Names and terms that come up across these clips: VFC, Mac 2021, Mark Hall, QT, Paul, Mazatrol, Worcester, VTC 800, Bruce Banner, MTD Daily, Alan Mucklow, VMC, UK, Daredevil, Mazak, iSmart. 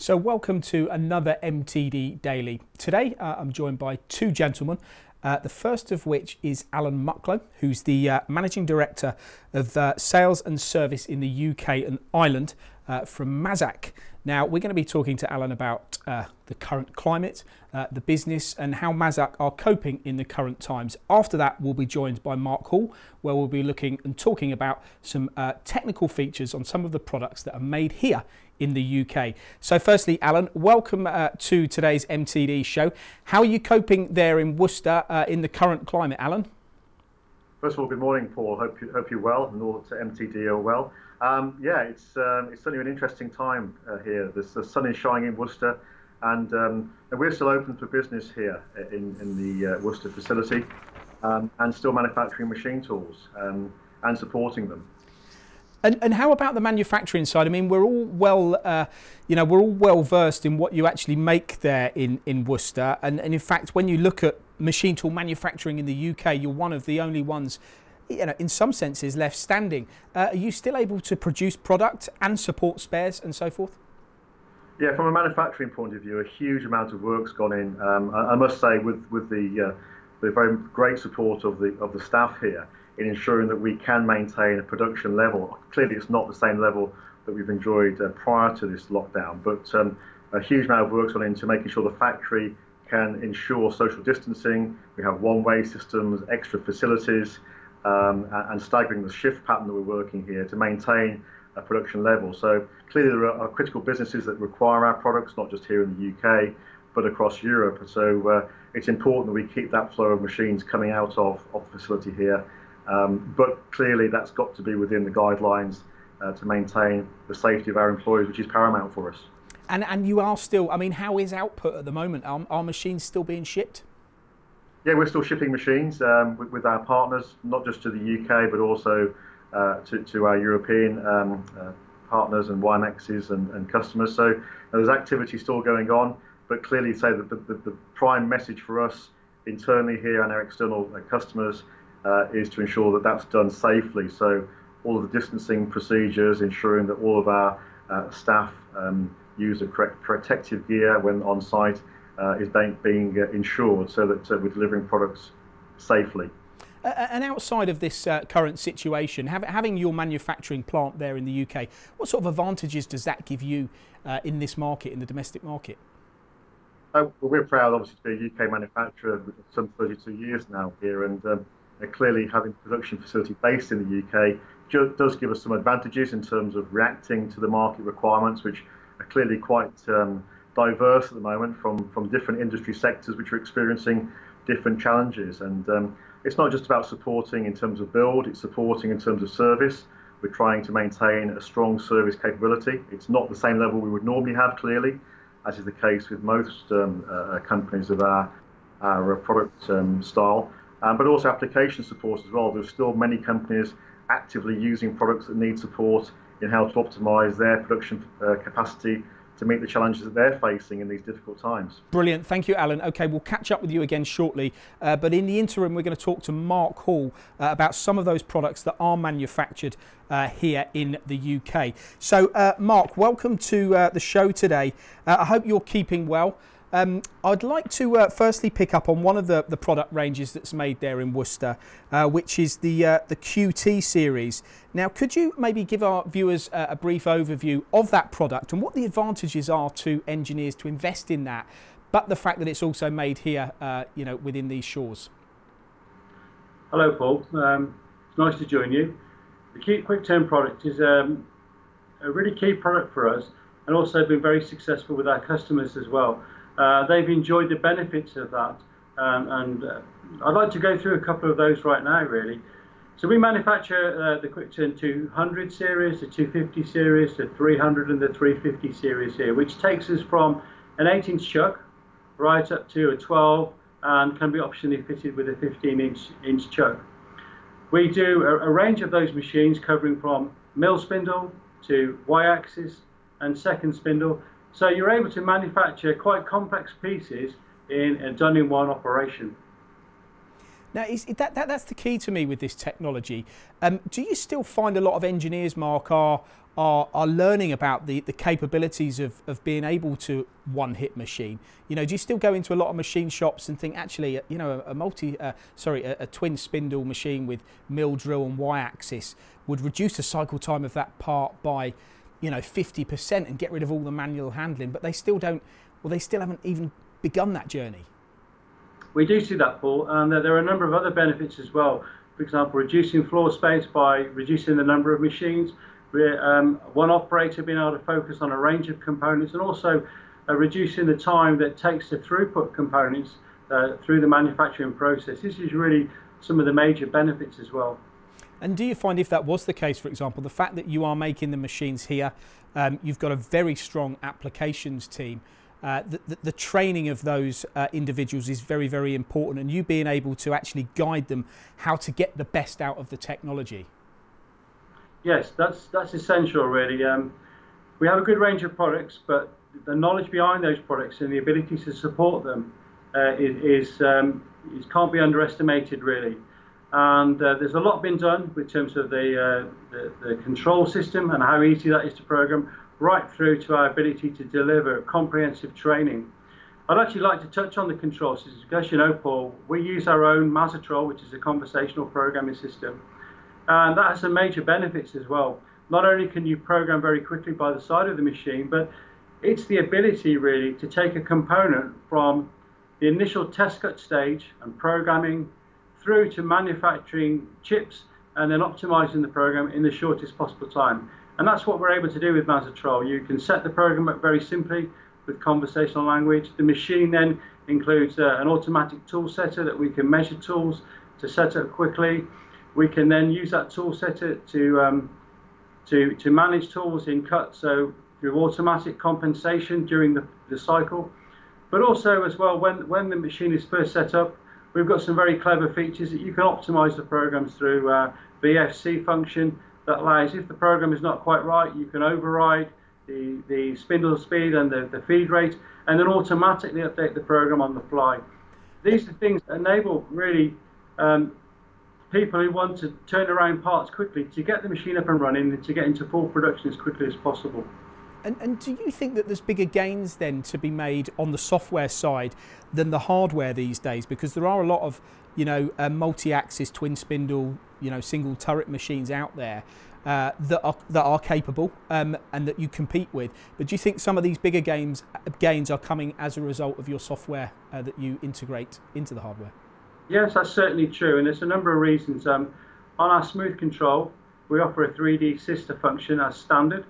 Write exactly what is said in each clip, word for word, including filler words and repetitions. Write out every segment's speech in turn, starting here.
So welcome to another M T D Daily. Today uh, I'm joined by two gentlemen, uh, the first of which is Alan Mucklow, who's the uh, Managing Director of uh, Sales and Service in the U K and Ireland uh, from Mazak. Now we're going to be talking to Alan about uh, the current climate, uh, the business and how Mazak are coping in the current times. After that we'll be joined by Mark Hall, where we'll be looking and talking about some uh, technical features on some of the products that are made here in the U K. So firstly, Alan, welcome uh, to today's M T D show. How are you coping there in Worcester uh, in the current climate, Alan? First of all, good morning, Paul. Hope, you, hope you're well and all to M T D are well. Um, yeah, it's, um, it's certainly an interesting time uh, here. There's, the sun is shining in Worcester and, um, and we're still open for business here in, in the uh, Worcester facility um, and still manufacturing machine tools um, and supporting them. And, and how about the manufacturing side? I mean, we're all well, uh, you know, we're all well versed in what you actually make there in, in Worcester. And, and in fact, when you look at machine tool manufacturing in the U K, you're one of the only ones, you know, in some senses left standing. Uh, are you still able to produce product and support spares and so forth? Yeah, from a manufacturing point of view, a huge amount of work's gone in. Um, I, I must say, with with the uh, the very great support of the of the staff here, in ensuring that we can maintain a production level. Clearly it's not the same level that we've enjoyed uh, prior to this lockdown, but um, a huge amount of work's gone into making sure the factory can ensure social distancing. We have one-way systems, extra facilities, um, and staggering the shift pattern that we're working here to maintain a production level. So clearly there are critical businesses that require our products, not just here in the U K, but across Europe. So uh, it's important that we keep that flow of machines coming out of, of the facility here. Um, but clearly that's got to be within the guidelines uh, to maintain the safety of our employees, which is paramount for us. And, and you are still, I mean, how is output at the moment? Are, are machines still being shipped? Yeah, we're still shipping machines um, with, with our partners, not just to the U K, but also uh, to, to our European um, uh, partners and Y M Xs and, and customers. So uh, there's activity still going on, but clearly say that the, the, the prime message for us internally here and our external uh, customers Uh, is to ensure that that's done safely. So all of the distancing procedures, ensuring that all of our uh, staff um, use the correct protective gear when on site uh, is being, being uh, ensured so that uh, we're delivering products safely. Uh, and outside of this uh, current situation, have, having your manufacturing plant there in the U K, what sort of advantages does that give you uh, in this market, in the domestic market? Uh, well, we're proud obviously to be a U K manufacturer for some thirty-two years now here, and um, Uh, clearly having a production facility based in the U K does give us some advantages in terms of reacting to the market requirements, which are clearly quite um, diverse at the moment from, from different industry sectors which are experiencing different challenges. And um, it's not just about supporting in terms of build, it's supporting in terms of service. We're trying to maintain a strong service capability. It's not the same level we would normally have, clearly, as is the case with most um, uh, companies of our, our product um, style. Um, but also application support as well. There's still many companies actively using products that need support in how to optimise their production uh, capacity to meet the challenges that they're facing in these difficult times. Brilliant, thank you, Alan. Okay, we'll catch up with you again shortly, uh, but in the interim we're going to talk to Mark Hall uh, about some of those products that are manufactured uh, here in the U K. So uh, Mark, welcome to uh, the show today. Uh, I hope you're keeping well. Um, I'd like to uh, firstly pick up on one of the, the product ranges that's made there in Worcester, uh, which is the, uh, the Q T series. Now, could you maybe give our viewers uh, a brief overview of that product and what the advantages are to engineers to invest in that, but the fact that it's also made here, uh, you know, within these shores? Hello, Paul. Um, it's nice to join you. The Q Quick Turn product is um, a really key product for us and also been very successful with our customers as well. Uh, they've enjoyed the benefits of that, um, and uh, I'd like to go through a couple of those right now, really. So we manufacture uh, the Quick Turn two hundred series, the two fifty series, the three hundred and the three fifty series here, which takes us from an eight inch chuck right up to a twelve and can be optionally fitted with a fifteen inch chuck. We do a, a range of those machines covering from mill spindle to Y axis and second spindle. So you're able to manufacture quite complex pieces in a done-in-one operation. Now, is that, that, that's the key to me with this technology. Um, do you still find a lot of engineers, Mark, are, are, are learning about the, the capabilities of, of being able to one-hit machine. You know, do you still go into a lot of machine shops and think, actually, you know, a, a multi, uh, sorry, a, a twin spindle machine with mill, drill and Y-axis would reduce the cycle time of that part by, you know, fifty percent and get rid of all the manual handling, but they still don't, well, they still haven't even begun that journey. We do see that, Paul, and there are a number of other benefits as well. For example, reducing floor space by reducing the number of machines, um, one operator being able to focus on a range of components, and also uh, reducing the time that takes to throughput components uh, through the manufacturing process. This is really some of the major benefits as well. And do you find, if that was the case, for example, the fact that you are making the machines here, um, you've got a very strong applications team, uh, the, the, the training of those uh, individuals is very, very important, and you being able to actually guide them how to get the best out of the technology? Yes, that's, that's essential really. Um, we have a good range of products, but the knowledge behind those products and the ability to support them uh, is, is, um, is, can't be underestimated really. And uh, there's a lot been done in terms of the, uh, the, the control system and how easy that is to program, right through to our ability to deliver comprehensive training. I'd actually like to touch on the control system, because you know, Paul, we use our own Mazatrol, which is a conversational programming system, and that has some major benefits as well. Not only can you program very quickly by the side of the machine, but it's the ability really to take a component from the initial test cut stage and programming through to manufacturing chips and then optimizing the program in the shortest possible time. And that's what we're able to do with Mazatrol. You can set the program up very simply with conversational language. The machine then includes uh, an automatic tool setter that we can measure tools to set up quickly. We can then use that tool setter to, um, to, to manage tools in cut, so through automatic compensation during the, the cycle. But also as well, when, when the machine is first set up, we've got some very clever features that you can optimize the programs through uh, V F C function that allows, if the program is not quite right, you can override the, the spindle speed and the, the feed rate, and then automatically update the program on the fly. These are things that enable really um, people who want to turn around parts quickly to get the machine up and running and to get into full production as quickly as possible. And, and do you think that there's bigger gains then to be made on the software side than the hardware these days? Because there are a lot of, you know, uh, multi-axis, twin spindle, you know, single turret machines out there uh, that are that are capable um, and that you compete with. But do you think some of these bigger gains gains are coming as a result of your software uh, that you integrate into the hardware? Yes, that's certainly true, and there's a number of reasons. Um, on our smooth control, we offer a three D sister function as standard.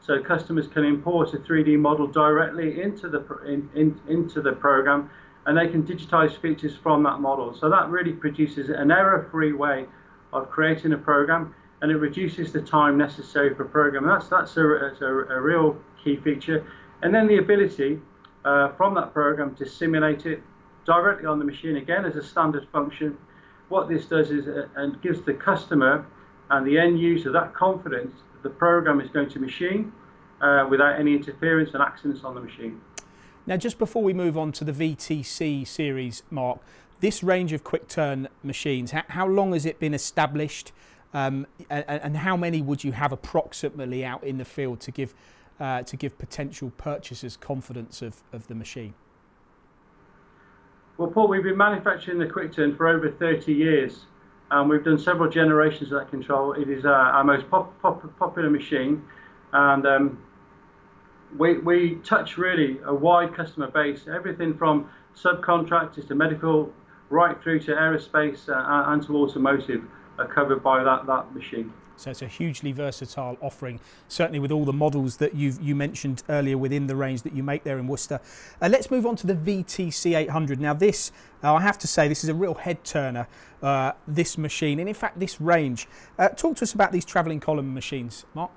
So customers can import a three D model directly into the, in, in, into the program, and they can digitize features from that model. So that really produces an error-free way of creating a program, and it reduces the time necessary for program. That's, that's, a, that's a, a real key feature. And then the ability uh, from that program to simulate it directly on the machine, again, as a standard function. What this does is uh, and gives the customer and the end user that confidence the program is going to machine uh, without any interference and accidents on the machine. Now, just before we move on to the V T C series, Mark, this range of quick turn machines, how, how long has it been established, um, and, and how many would you have approximately out in the field to give uh, to give potential purchasers confidence of, of the machine? Well, Paul, we've been manufacturing the quick turn for over thirty years. And we've done several generations of that control. It is uh, our most pop, pop, popular machine, and um, we, we touch really a wide customer base, everything from subcontractors to medical, right through to aerospace uh, and to automotive are covered by that, that machine. So it's a hugely versatile offering, certainly with all the models that you've, you mentioned earlier within the range that you make there in Worcester. Uh, let's move on to the V T C eight hundred. Now this, uh, I have to say, this is a real head turner, uh, this machine, and in fact this range. Uh, talk to us about these travelling column machines, Mark.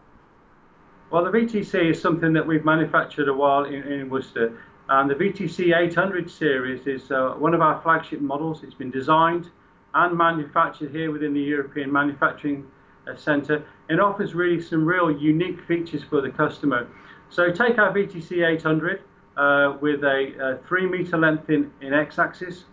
Well, the V T C is something that we've manufactured a while in, in Worcester, and the V T C eight hundred series is uh, one of our flagship models. It's been designed and manufactured here within the European manufacturing centre, and offers really some real unique features for the customer. So take our V T C eight hundred uh, with a, a three metre length in, in X axis.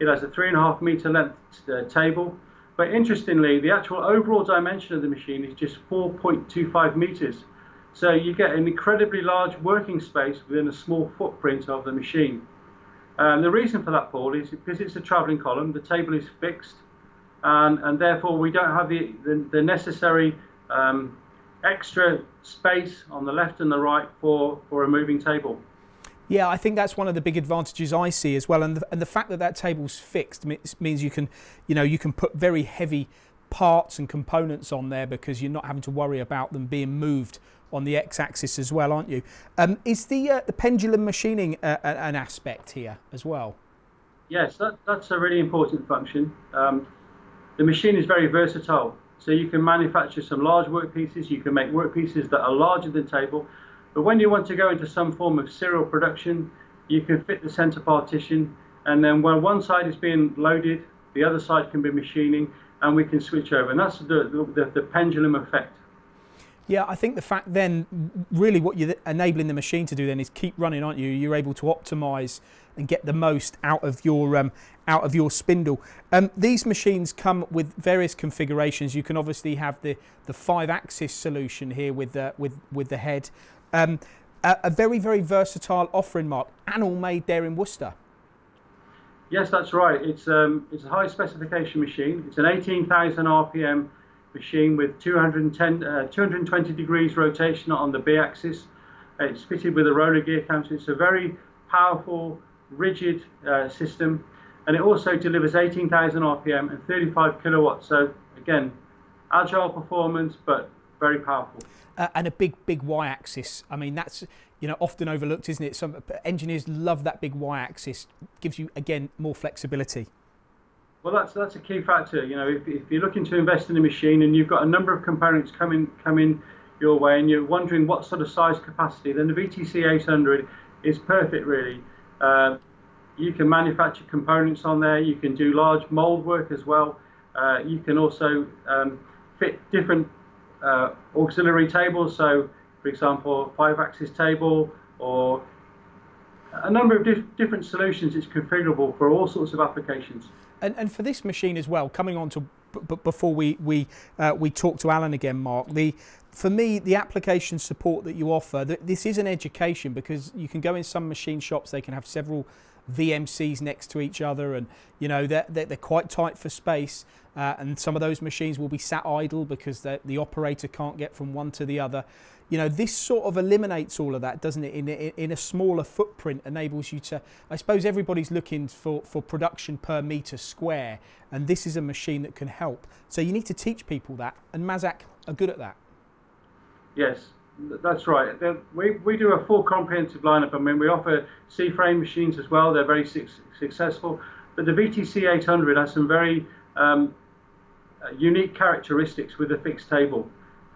It has a three and a half metre length uh, table, But interestingly, the actual overall dimension of the machine is just four point two five meters. So you get an incredibly large working space within a small footprint of the machine. And the reason for that, Paul, is because it's a travelling column, the table is fixed, and, and therefore we don't have the, the, the necessary um, extra space on the left and the right for, for a moving table. Yeah, I think that's one of the big advantages I see as well, and the, and the fact that that table's fixed means you can, you know, you can put very heavy parts and components on there because you're not having to worry about them being moved on the x-axis as well, aren't you? Um, is the uh, the pendulum machining uh, an aspect here as well? Yes, that, that's a really important function. Um, the machine is very versatile, so you can manufacture some large workpieces. You can make workpieces that are larger than table. But when you want to go into some form of serial production, you can fit the center partition, and then when one side is being loaded, the other side can be machining, and we can switch over. And that's the, the, the pendulum effect. Yeah, I think the fact then, really what you're enabling the machine to do then is keep running, aren't you? You're able to optimize and get the most out of your um, out of your spindle. Um, these machines come with various configurations. You can obviously have the the five-axis solution here with the with with the head. Um, a, a very, very versatile offering, Mark, and all made there in Worcester. Yes, that's right. It's, um, it's a high-specification machine. It's an eighteen thousand R P M machine with two hundred ten, uh, two hundred twenty degrees rotation on the B-axis. It's fitted with a roller gear counter. It's a very powerful, rigid uh, system, and it also delivers eighteen thousand R P M and thirty-five kilowatts. So, again, agile performance, but very powerful. Uh, and a big, big Y-axis. I mean, that's, you know, often overlooked, isn't it? Some engineers love that big Y-axis. Gives you, again, more flexibility. Well, that's that's a key factor. You know, if, if you're looking to invest in a machine and you've got a number of components coming coming your way, and you're wondering what sort of size capacity, then the V T C eight hundred is perfect, really. Uh, you can manufacture components on there. You can do large mould work as well. Uh, you can also um, fit different Uh, auxiliary tables, so for example five-axis table, or a number of diff different solutions. It's configurable for all sorts of applications. And, and for this machine as well, coming on to but before we we uh, we talk to Alan again, Mark, the for me the application support that you offer, th this is an education, because you can go in some machine shops, they can have several V M Cs next to each other, and you know they're, they're quite tight for space, uh, and some of those machines will be sat idle because the operator can't get from one to the other. You know, this sort of eliminates all of that, doesn't it? In, in, in a smaller footprint, enables you to, I suppose everybody's looking for, for production per metre square, and this is a machine that can help. So you need to teach people that, and Mazak are good at that. Yes. That's right. We, we do a full comprehensive lineup. I mean, we offer C-frame machines as well. They're very su successful. But the V T C eight hundred has some very um, unique characteristics with a fixed table.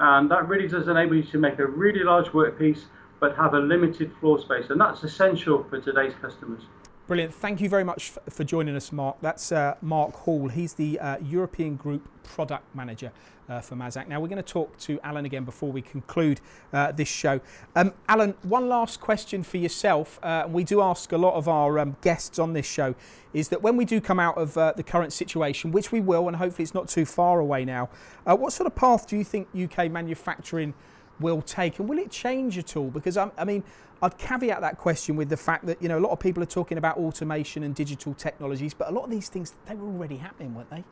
And that really does enable you to make a really large workpiece but have a limited floor space. And that's essential for today's customers. Brilliant. Thank you very much for joining us, Mark. That's uh, Mark Hall. He's the uh, European Group Product Manager uh, for Mazak. Now, we're going to talk to Alan again before we conclude uh, this show. Um, Alan, one last question for yourself. Uh, we do ask a lot of our um, guests on this show, is that when we do come out of uh, the current situation, which we will, and hopefully it's not too far away now, uh, what sort of path do you think U K manufacturing will take, and will it change at all? Because I'm, I mean, I'd caveat that question with the fact that, you know, a lot of people are talking about automation and digital technologies, but a lot of these things, they were already happening, weren't they?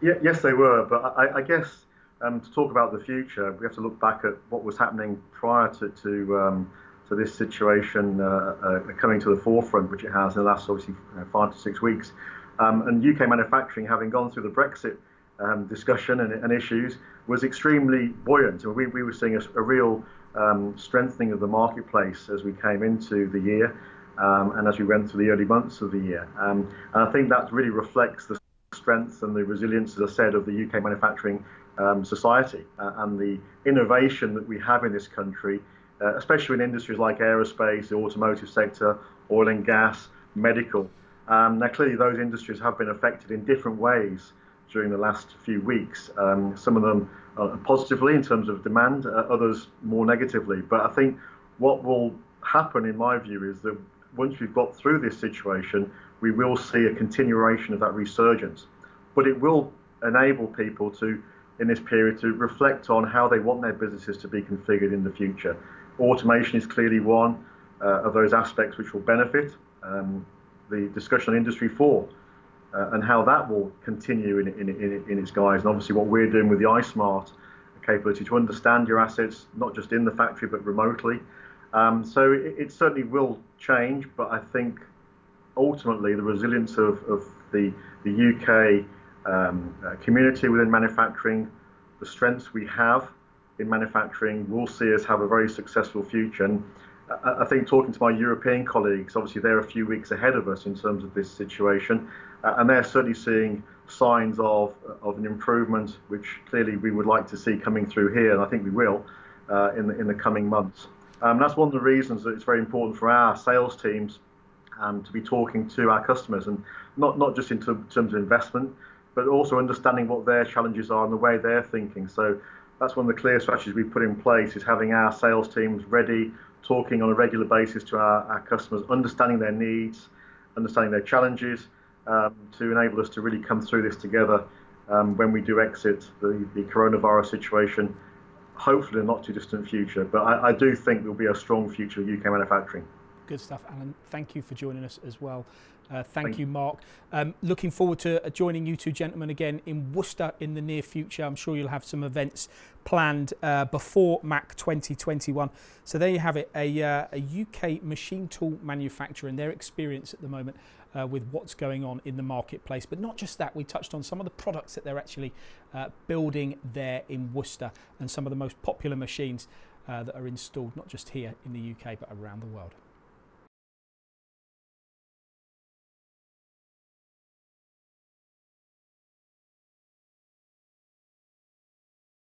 Yeah, yes, they were. But I, I guess um, to talk about the future, we have to look back at what was happening prior to to, um, to this situation uh, uh, coming to the forefront, which it has in the last obviously five to six weeks, um, and U K manufacturing, having gone through the Brexit Um, discussion and, and issues, was extremely buoyant. And we, we were seeing a, a real um, strengthening of the marketplace as we came into the year, um, and as we went through the early months of the year. Um, and I think that really reflects the strength and the resilience, as I said, of the U K manufacturing um, society uh, and the innovation that we have in this country, uh, especially in industries like aerospace, the automotive sector, oil and gas, medical. Um, now, clearly, those industries have been affected in different ways during the last few weeks, um, some of them uh, positively in terms of demand, uh, others more negatively. But I think what will happen, in my view, is that once we've got through this situation, we will see a continuation of that resurgence. but it will enable people to, in this period, to reflect on how they want their businesses to be configured in the future. Automation is clearly one uh, of those aspects which will benefit. Um, the discussion on Industry four uh, and how that will continue in, in, in, in its guise, and obviously what we're doing with the iSmart capability to understand your assets, not just in the factory but remotely. Um, so it, it certainly will change, but I think ultimately the resilience of, of the, the U K um, uh, community within manufacturing, the strengths we have in manufacturing, will see us have a very successful future. And I, I think talking to my European colleagues, obviously they're a few weeks ahead of us in terms of this situation, uh, and they're certainly seeing signs of, of an improvement, which clearly we would like to see coming through here, and I think we will uh, in, the, in the coming months. Um, that's one of the reasons that it's very important for our sales teams um, to be talking to our customers, and not, not just in terms of investment, but also understanding what their challenges are and the way they're thinking. So that's one of the clear strategies we put in place, is having our sales teams ready, talking on a regular basis to our, our customers, understanding their needs, understanding their challenges, um, to enable us to really come through this together um, when we do exit the, the coronavirus situation, hopefully in the not too distant future. But I, I do think there'll be a strong future of U K manufacturing. Good stuff, Alan. Thank you for joining us as well. Uh, thank, thank you, Mark. Um, looking forward to uh, joining you two gentlemen again in Worcester in the near future. I'm sure you'll have some events planned uh, before Mac twenty twenty-one. So there you have it, a, uh, a U K machine tool manufacturer and their experience at the moment uh, with what's going on in the marketplace. But not just that, we touched on some of the products that they're actually uh, building there in Worcester, and some of the most popular machines uh, that are installed, not just here in the U K, but around the world.